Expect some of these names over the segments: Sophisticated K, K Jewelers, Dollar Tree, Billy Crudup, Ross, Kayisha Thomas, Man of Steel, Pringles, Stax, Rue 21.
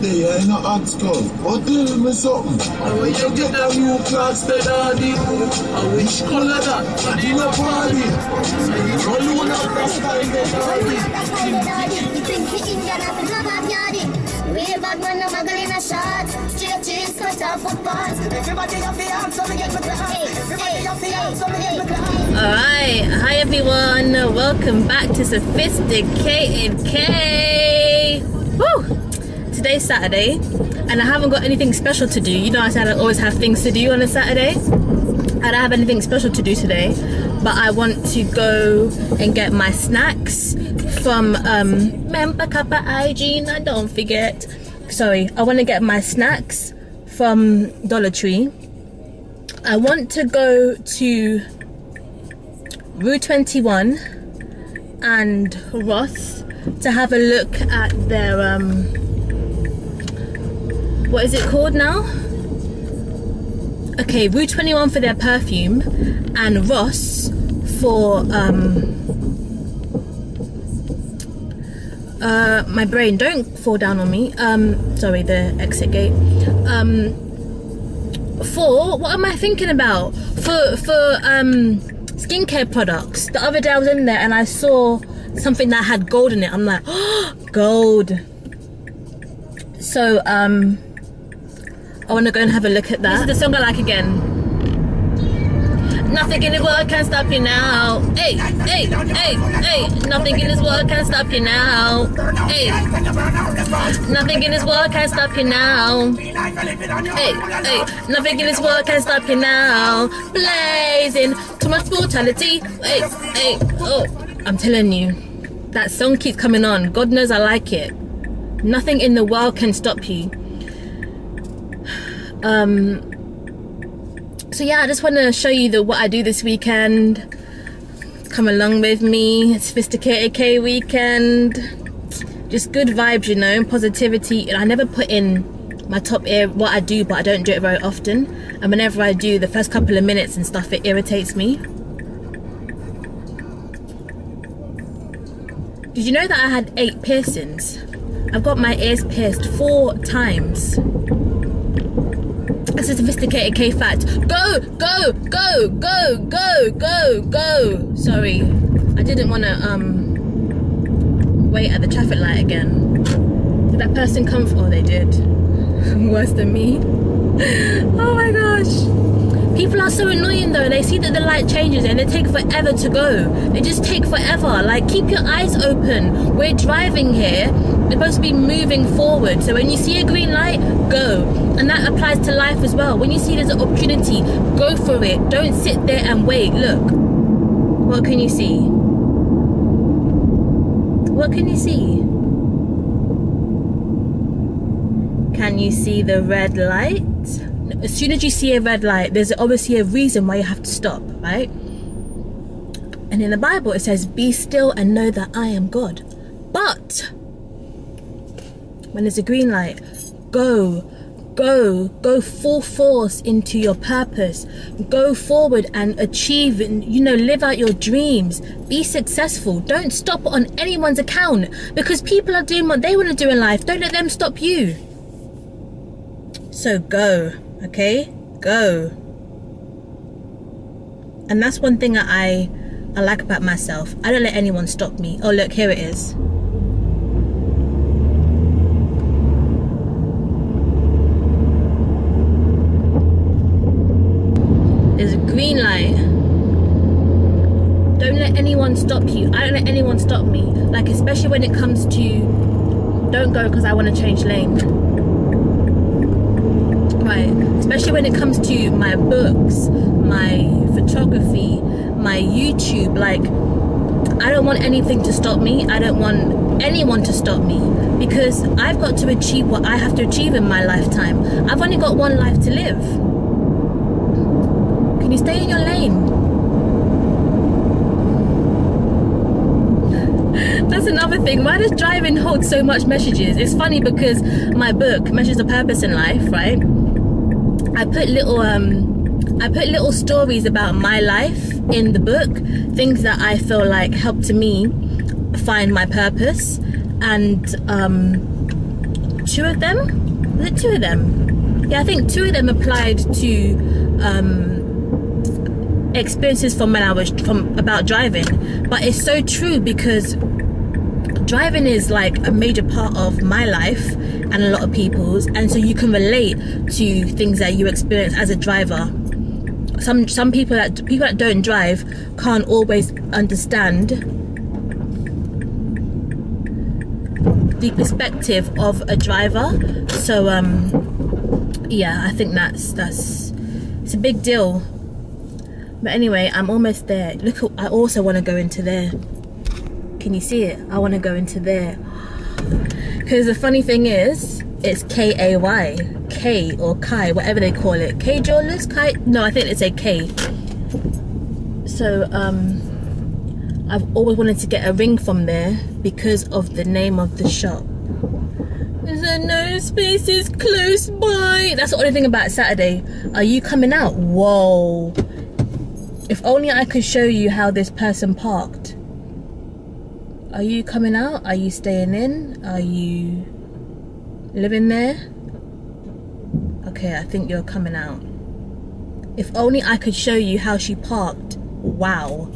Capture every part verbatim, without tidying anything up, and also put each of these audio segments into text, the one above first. They are not ads cause, but they me something. And when you get a new class, they are the I wish colour that, and in a party. And you don't know that Rastafari, they are the Rastafari, you think the Indian has a club of yardy. Way back when the Magdalena shots, straight cheese, cut off with bars. Everybody up the arm, so we get with the high. Everybody up the arm, so we get with the high. Alright, hi everyone, welcome back to Sophisticated K. Woo! Today's Saturday and I haven't got anything special to do. You know I said I always have things to do on a Saturday. I don't have anything special to do today, but I want to go and get my snacks from um member Kappa hygiene. I don't forget. Sorry, I want to get my snacks from Dollar Tree. I want to go to Rue twenty-one and Ross to have a look at their um what is it called now? Okay, Rue twenty-one for their perfume and Ross for um uh my brain, don't fall down on me. Um sorry, the exit gate. Um for what am I thinking about? For for um skincare products. The other day I was in there and I saw something that had gold in it. I'm like, oh, gold. So um I want to go and have a look at that. This is the song I like again. Nothing in this world can stop you now. Hey, hey, hey, hey. Nothing in this world can stop you now. Hey. Nothing in this world can stop you now. Hey, hey. Nothing in this world can stop you now. Blazing too much brutality. Hey, hey. Oh, I'm telling you, that song keeps coming on. God knows I like it. Nothing in the world can stop you. Um, so yeah, I just want to show you the what I do this weekend. Come along with me, Sophisticated K weekend. Just good vibes, you know, positivity. And I never put in my top ear what I do, but I don't do it very often. And whenever I do, the first couple of minutes and stuff, it irritates me. Did you know that I had eight piercings? I've got my ears pierced four times. That's a Sophisticated K fact. Go, go, go, go, go, go, go. Sorry, I didn't want to um wait at the traffic light again. Did that person come? Oh, they did. Worse than me. Oh my gosh. People are so annoying though. They see that the light changes and they take forever to go. They just take forever. Like, keep your eyes open. We're driving here. You're supposed to be moving forward, so when you see a green light, go. And that applies to life as well. When you see there's an opportunity, go for it. Don't sit there and wait. Look, what can you see? What can you see? Can you see the red light? As soon as you see a red light, there's obviously a reason why you have to stop, right? And in the Bible it says, be still and know that I am God. But when there's a green light, go, go, go full force into your purpose. Go forward and achieve, and, you know, live out your dreams. Be successful. Don't stop on anyone's account, because people are doing what they want to do in life. Don't let them stop you. So go, okay? Go. And that's one thing that I, I like about myself. I don't let anyone stop me. Oh, look, here it is. Green light. Don't let anyone stop you. I don't let anyone stop me. Like, especially when it comes to, don't go because I want to change lane. Right. Especially when it comes to my books, my photography, my YouTube. Like, I don't want anything to stop me. I don't want anyone to stop me, because I've got to achieve what I have to achieve in my lifetime. I've only got one life to live. You stay in your lane. That's another thing. Why does driving hold so much messages? It's funny because my book, Measures of Purpose in Life, right? I put little um, I put little stories about my life in the book, things that I feel like helped me find my purpose, and um, two of them, was it two of them? Yeah, I think two of them applied to um, experiences from when I was from about driving. But it's so true because driving is like a major part of my life and a lot of people's, and so you can relate to things that you experience as a driver. Some some people that people that don't drive can't always understand the perspective of a driver. So um, yeah, I think that's that's it's a big deal. But anyway, I'm almost there. Look, I also want to go into there. Can you see it? I want to go into there. Because the funny thing is, it's K A Y. K or Kai, whatever they call it. K Jewelers? Kai? No, I think they say K. So, um, I've always wanted to get a ring from there because of the name of the shop. There's no spaces close by. That's the only thing about Saturday. Are you coming out? Whoa. If only I could show you how this person parked. Are you coming out? Are you staying in? Are you living there? Okay, I think you're coming out. If only I could show you how she parked. Wow.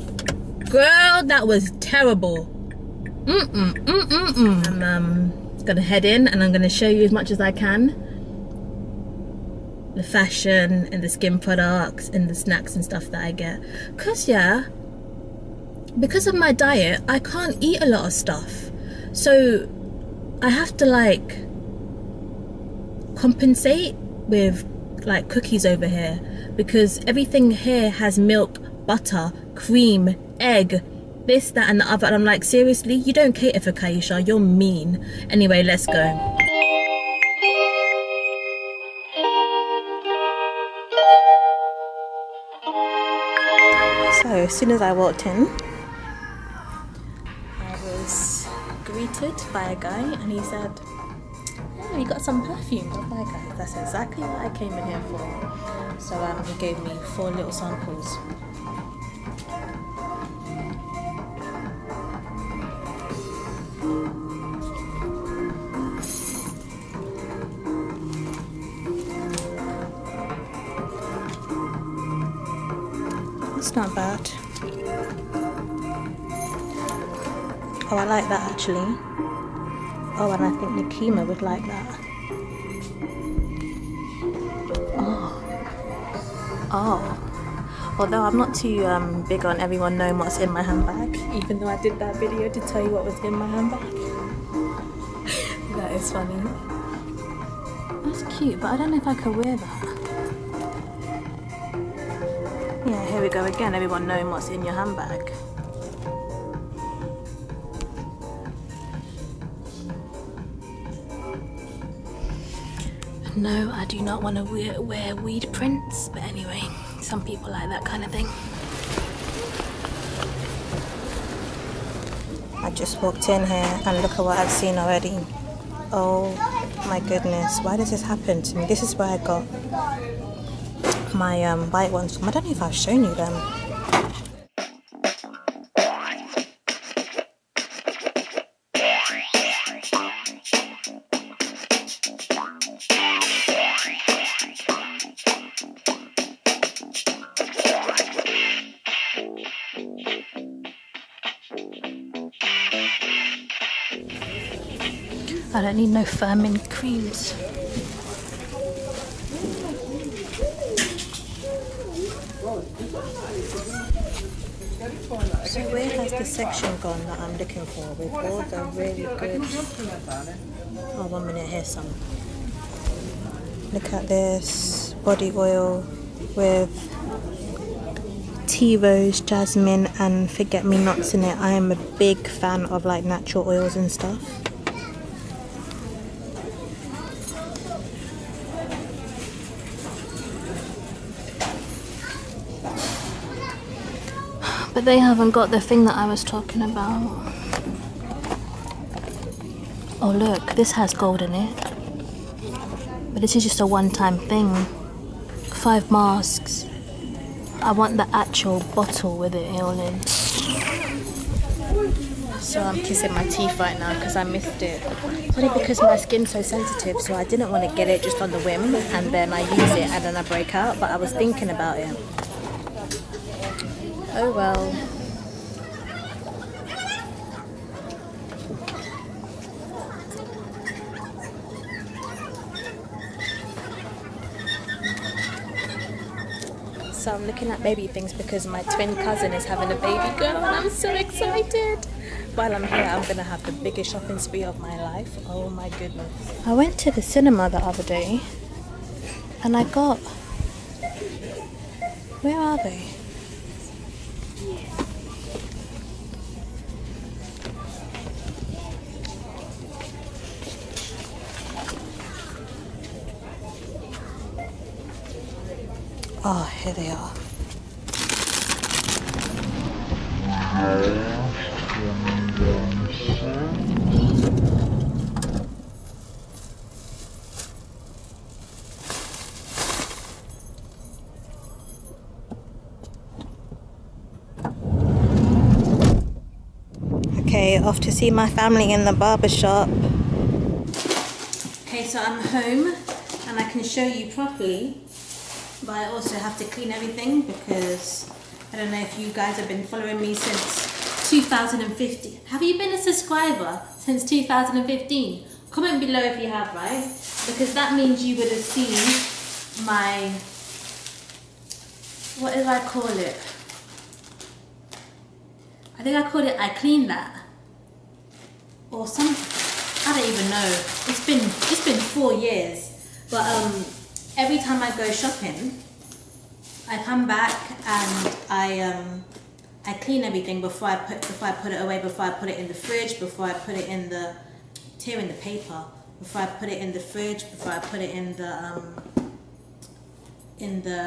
Girl, that was terrible. Mm-mm, mm-mm-mm. I'm um, gonna head in and I'm gonna show you as much as I can. The fashion and the skin products and the snacks and stuff that I get. Cause yeah, because of my diet, I can't eat a lot of stuff. So I have to like compensate with like cookies over here because everything here has milk, butter, cream, egg, this, that and the other. And I'm like, seriously, you don't cater for Kaisha, you're mean. Anyway, let's go. As soon as I walked in, I was greeted by a guy and he said, oh, you got some perfume. I was like, guys, that's exactly what I came in here for. So um, he gave me four little samples. Not bad. Oh, I like that actually. Oh, and I think Nikima would like that. Oh. Oh. Although I'm not too um, big on everyone knowing what's in my handbag, even though I did that video to tell you what was in my handbag. That is funny. That's cute, but I don't know if I could wear that. Yeah, here we go again, everyone knowing what's in your handbag. No, I do not want to wear, wear weed prints, but anyway, some people like that kind of thing. I just walked in here and look at what I've seen already. Oh my goodness, why does this happen to me? This is where I got my um, white ones from. I don't know if I've shown you them. I don't need no firming creams. So where has the section gone that I'm looking for with all the really good... Oh, one minute, here's some. Look at this body oil with tea rose, jasmine and forget-me-nots in it. I am a big fan of like natural oils and stuff. But they haven't got the thing that I was talking about. Oh look, this has gold in it. But this is just a one-time thing. Five masks. I want the actual bottle with it all in. So I'm kissing my teeth right now because I missed it. Probably because my skin's so sensitive, so I didn't want to get it just on the whim and then I use it and then I break out, but I was thinking about it. Oh well. So I'm looking at baby things because my twin cousin is having a baby girl and I'm so excited. While I'm here, I'm gonna have the biggest shopping spree of my life. Oh my goodness. I went to the cinema the other day and I got... Where are they? Oh, here they are. Okay, off to see my family in the barber shop. Okay, so I'm home and I can show you properly. But I also have to clean everything because I don't know if you guys have been following me since two thousand fifteen. Have you been a subscriber since two thousand fifteen? Comment below if you have, right? Because that means you would have seen my, what did I call it? I think I called it I Clean That. Or some, I don't even know. It's been, it's been four years. But um. every time I go shopping, I come back and I um I clean everything before I put before I put it away, before I put it in the fridge, before I put it in the tearing the paper, before I put it in the fridge, before I put it in the um in the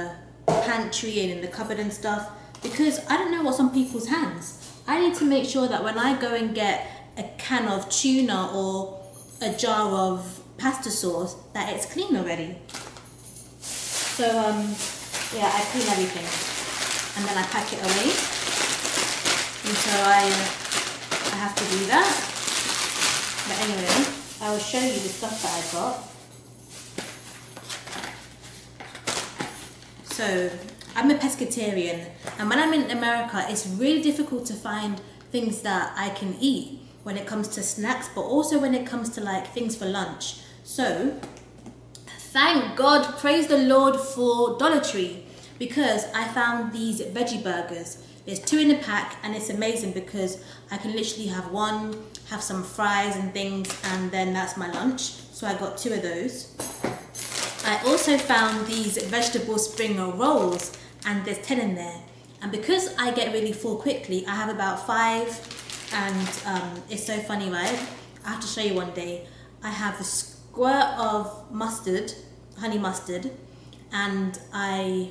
pantry and in the cupboard and stuff. Because I don't know what's on people's hands. I need to make sure that when I go and get a can of tuna or a jar of pasta sauce, that it's clean already. So um, yeah, I clean everything and then I pack it away, and so I, I have to do that, but anyway, I will show you the stuff that I got. So I'm a pescatarian, and when I'm in America, it's really difficult to find things that I can eat when it comes to snacks, but also when it comes to like things for lunch. So thank God, praise the Lord for Dollar Tree, because I found these veggie burgers. There's two in a pack and it's amazing because I can literally have one, have some fries and things, and then that's my lunch. So I got two of those. I also found these vegetable spring rolls and there's ten in there. And because I get really full quickly, I have about five, and um, it's so funny, right? I have to show you one day. I have a squirt of mustard, honey mustard, and I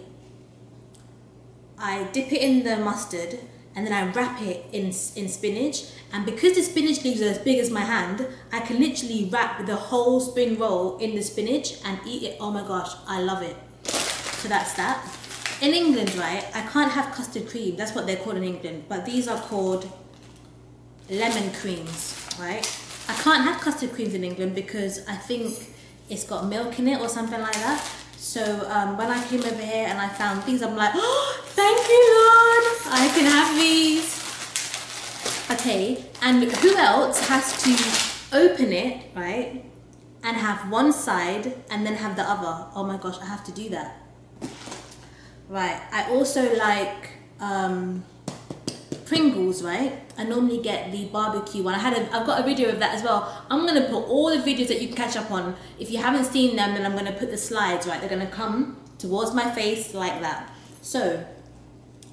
I dip it in the mustard and then I wrap it in, in spinach, and because the spinach leaves are as big as my hand, I can literally wrap the whole spring roll in the spinach and eat it. Oh my gosh, I love it. So that's that. In England, right, I can't have custard cream, that's what they're called in England, but these are called lemon creams, right? I can't have custard creams in England because I think it's got milk in it or something like that. So um, when I came over here and I found these, I'm like, oh, thank you, Lord, I can have these. Okay, and who else has to open it, right, and have one side and then have the other? Oh my gosh, I have to do that. Right, I also like um, Pringles, right? I normally get the barbecue one. I had a, I've got a video of that as well. I'm gonna put all the videos that you can catch up on. If you haven't seen them, then I'm gonna put the slides, right? They're gonna come towards my face like that. So,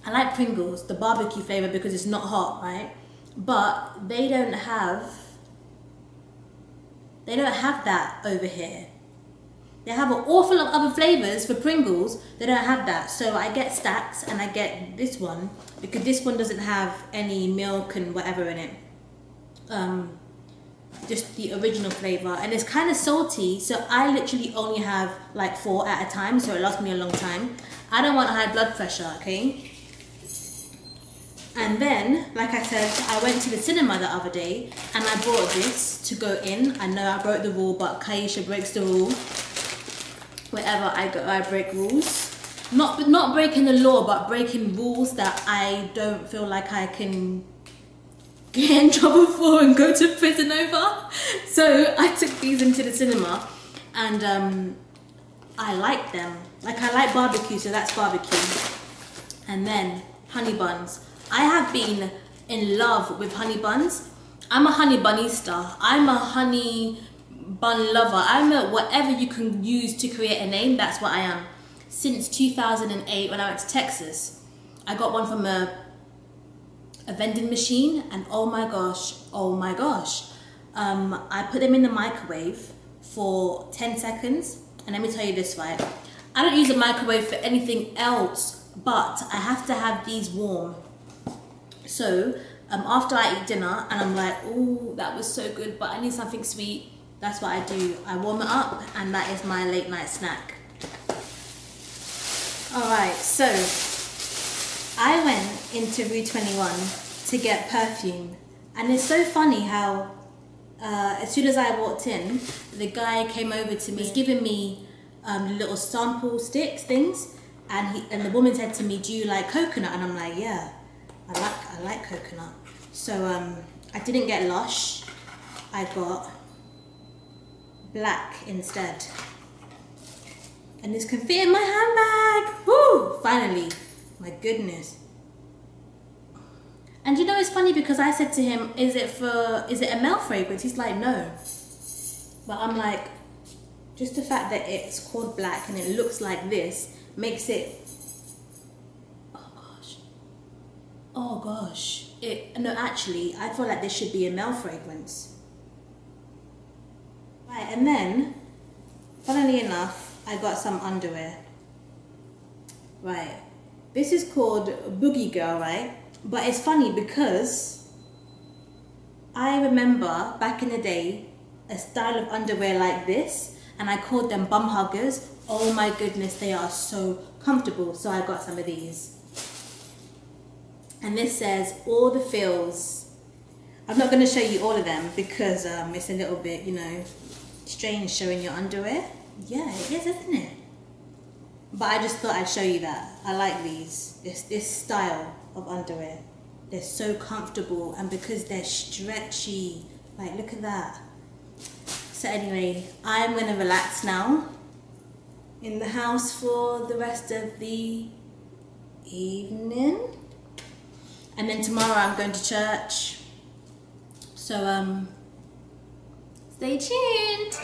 I like Pringles, the barbecue flavor, because it's not hot, right? But they don't have, they don't have that over here. They have an awful lot of other flavors for Pringles. They don't have that. So I get Stax and I get this one because this one doesn't have any milk and whatever in it. Um, just the original flavor, and it's kind of salty, so I literally only have like four at a time, so it lasts me a long time. I don't want high blood pressure, okay? And then, like I said, I went to the cinema the other day and I bought this to go in. I know I broke the rule, but Kaisha breaks the rule. Wherever I go, I break rules. Not, not breaking the law, but breaking rules that I don't feel like I can get in trouble for and go to prison over. So I took these into the cinema, and um, I like them. Like, I like barbecue, so that's barbecue. And then honey buns. I have been in love with honey buns. I'm a honey bunista. I'm a honey bun lover. I'm a whatever you can use to create a name, that's what I am. Since two thousand eight, when I went to Texas, I got one from a a vending machine, and oh my gosh, oh my gosh. Um, I put them in the microwave for ten seconds, and let me tell you this, right? I don't use a microwave for anything else, but I have to have these warm. So um, after I eat dinner and I'm like, oh, that was so good, but I need something sweet, that's what I do. I warm it up, and that is my late night snack. Alright, so I went into Rue twenty-one to get perfume, and it's so funny how uh, as soon as I walked in, the guy came over to me, he's giving me um, little sample sticks, things, and, he, and the woman said to me, do you like coconut? And I'm like, yeah. I like, I like coconut. So um, I didn't get Lush, I got Black instead. And this can fit in my handbag, woo, finally, my goodness. And you know, it's funny because I said to him, is it for, is it a male fragrance? He's like, no. But I'm like, just the fact that it's called Black and it looks like this makes it, oh gosh, it, no, actually, I feel like this should be a male fragrance. Right, and then, funnily enough, I got some underwear. Right, this is called Boogie Girl, right? But it's funny because I remember back in the day, a style of underwear like this, and I called them bum huggers. Oh my goodness, they are so comfortable, so I got some of these. And this says all the feels. I'm not going to show you all of them because um, it's a little bit, you know, strange showing your underwear. Yeah, it is, isn't it? But I just thought I'd show you that. I like these. It's this style of underwear. They're so comfortable, and because they're stretchy, like look at that. So anyway, I'm going to relax now in the house for the rest of the evening. And then tomorrow I'm going to church. So um, stay tuned.